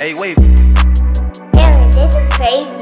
Hey, wait. Damn, this is crazy.